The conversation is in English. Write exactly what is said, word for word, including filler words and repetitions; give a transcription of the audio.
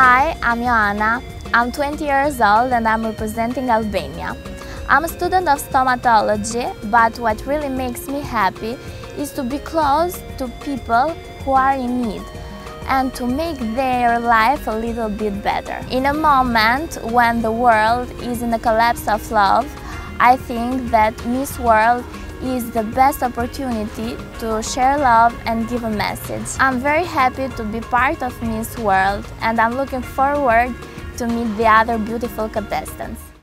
Hi, I'm Joanna. I'm twenty years old and I'm representing Albania. I'm a student of stomatology, but what really makes me happy is to be close to people who are in need and to make their life a little bit better. In a moment when the world is in a collapse of love, I think that Miss World is the best opportunity to share love and give a message. I'm very happy to be part of Miss World and I'm looking forward to meet the other beautiful contestants.